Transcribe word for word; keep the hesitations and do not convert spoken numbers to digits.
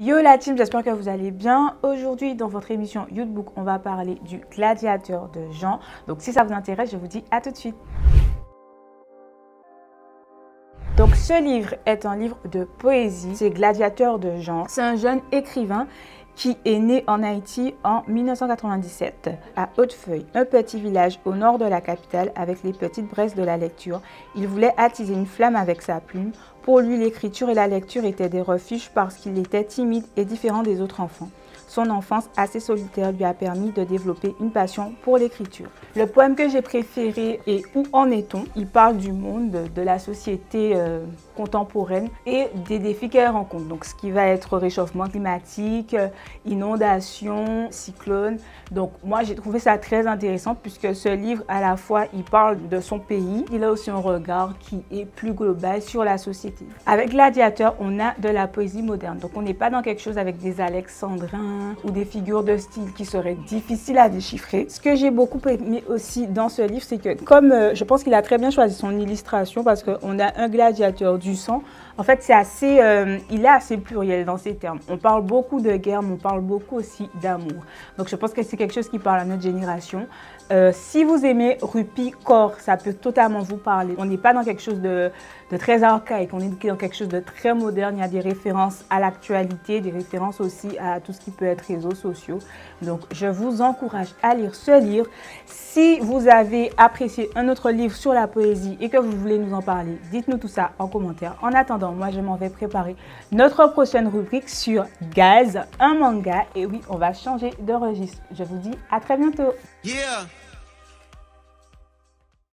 Yo la team, j'espère que vous allez bien. Aujourd'hui dans votre émission Yoot Book, on va parler du Gladiateur de Jean. Donc si ça vous intéresse, je vous dis à tout de suite. Donc ce livre est un livre de poésie, c'est Gladiateur de Jean. C'est un jeune écrivain qui est né en Haïti en mille neuf cent quatre-vingt-dix-sept à Hautefeuille, un petit village au nord de la capitale avec les petites braises de la lecture. Il voulait attiser une flamme avec sa plume. Pour lui, l'écriture et la lecture étaient des refuges parce qu'il était timide et différent des autres enfants. Son enfance assez solitaire lui a permis de développer une passion pour l'écriture. Le poème que j'ai préféré est « Où en est-on » Il parle du monde, de la société euh, contemporaine et des défis qu'elle rencontre. Donc ce qui va être réchauffement climatique, inondations, cyclones. Donc moi j'ai trouvé ça très intéressant puisque ce livre à la fois il parle de son pays, il a aussi un regard qui est plus global sur la société. Avec Gladiateur, on a de la poésie moderne. Donc on n'est pas dans quelque chose avec des alexandrins ou des figures de style qui seraient difficiles à déchiffrer. Ce que j'ai beaucoup aimé aussi dans ce livre, c'est que comme euh, je pense qu'il a très bien choisi son illustration parce qu'on a un gladiateur du sang, en fait c'est assez, euh, il est assez pluriel dans ses termes. On parle beaucoup de guerre, mais on parle beaucoup aussi d'amour. Donc je pense que c'est quelque chose qui parle à notre génération. Euh, si vous aimez Rupi Kaur, ça peut totalement vous parler. On n'est pas dans quelque chose de, de très archaïque, on est dans quelque chose de très moderne. Il y a des références à l'actualité, des références aussi à tout ce qui peut être réseaux sociaux. Donc je vous encourage à lire ce livre. Si vous avez apprécié un autre livre sur la poésie et que vous voulez nous en parler, dites-nous tout ça en commentaire. En attendant, moi je m'en vais préparer notre prochaine rubrique sur Gaz, un manga. Et oui, on va changer de registre. Je vous dis à très bientôt. Yeah.